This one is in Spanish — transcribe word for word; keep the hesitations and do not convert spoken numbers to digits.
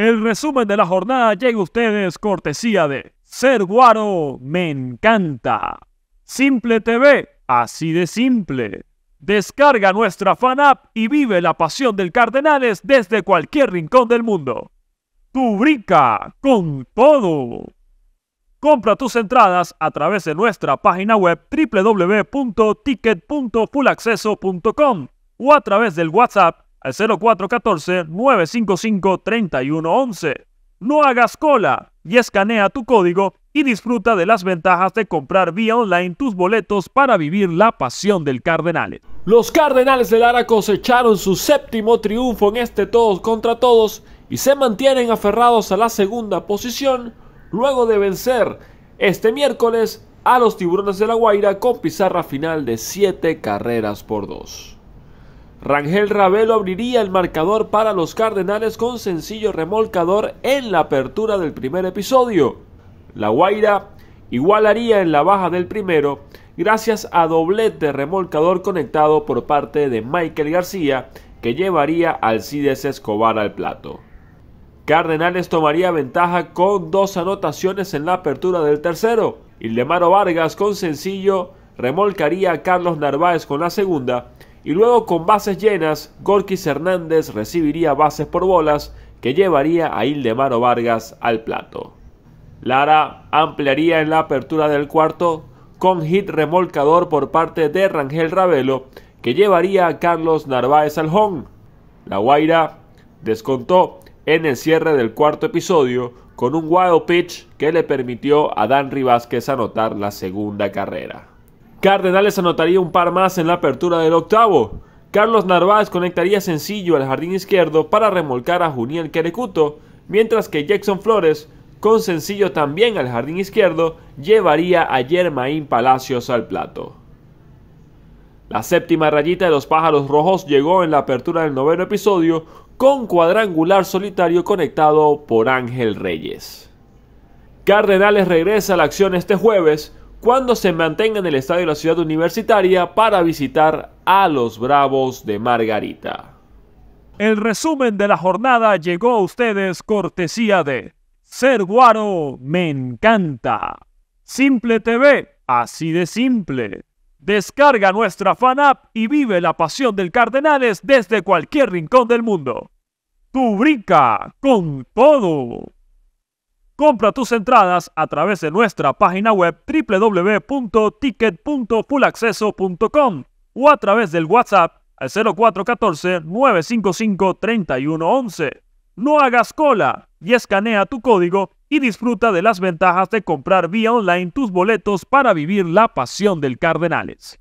El resumen de la jornada llega a ustedes cortesía de Ser Guaro, me encanta. Simple T V, así de simple. Descarga nuestra fan app y vive la pasión del Cardenales desde cualquier rincón del mundo. Tu brica con todo. Compra tus entradas a través de nuestra página web w w w punto ticket punto full acceso punto com o a través del WhatsApp al cero cuatro uno cuatro, nueve cinco cinco, tres uno uno uno. No hagas cola y escanea tu código y disfruta de las ventajas de comprar vía online tus boletos para vivir la pasión del Cardenales. Los Cardenales de Lara cosecharon su séptimo triunfo en este todos contra todos y se mantienen aferrados a la segunda posición luego de vencer este miércoles a los Tiburones de la Guaira con pizarra final de siete carreras por dos. Rangel Ravelo abriría el marcador para los Cardenales con sencillo remolcador en la apertura del primer episodio. La Guaira igualaría en la baja del primero gracias a doblete remolcador conectado por parte de Michael García, que llevaría a Alcides Escobar al plato. Cardenales tomaría ventaja con dos anotaciones en la apertura del tercero. Ildemaro Vargas con sencillo remolcaría a Carlos Narváez con la segunda. Y luego con bases llenas, Gorkis Hernández recibiría bases por bolas que llevaría a Ildemaro Vargas al plato. Lara ampliaría en la apertura del cuarto con hit remolcador por parte de Rangel Ravelo que llevaría a Carlos Narváez al home. La Guaira descontó en el cierre del cuarto episodio con un wild pitch que le permitió a Dan Rivasquez anotar la segunda carrera. Cardenales anotaría un par más en la apertura del octavo. Carlos Narváez conectaría sencillo al jardín izquierdo para remolcar a Juniel Querecuto, mientras que Jackson Flores, con sencillo también al jardín izquierdo, llevaría a Germaín Palacios al plato. La séptima rayita de los pájaros rojos llegó en la apertura del noveno episodio con cuadrangular solitario conectado por Ángel Reyes. Cardenales regresa a la acción este jueves, cuando se mantenga en el estadio de la ciudad universitaria para visitar a los Bravos de Margarita. El resumen de la jornada llegó a ustedes cortesía de Ser Guaro, me encanta. Simple T V, así de simple. Descarga nuestra fan app y vive la pasión del Cardenales desde cualquier rincón del mundo. Tu brica con todo. Compra tus entradas a través de nuestra página web w w w punto ticket punto full acceso punto com o a través del WhatsApp al cero cuatro uno cuatro, nueve cinco cinco, tres uno uno uno. No hagas cola y escanea tu código y disfruta de las ventajas de comprar vía online tus boletos para vivir la pasión del Cardenales.